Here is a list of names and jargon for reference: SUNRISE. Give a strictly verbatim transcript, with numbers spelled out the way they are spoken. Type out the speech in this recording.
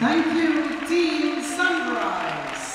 Thank you, Team Sunrise.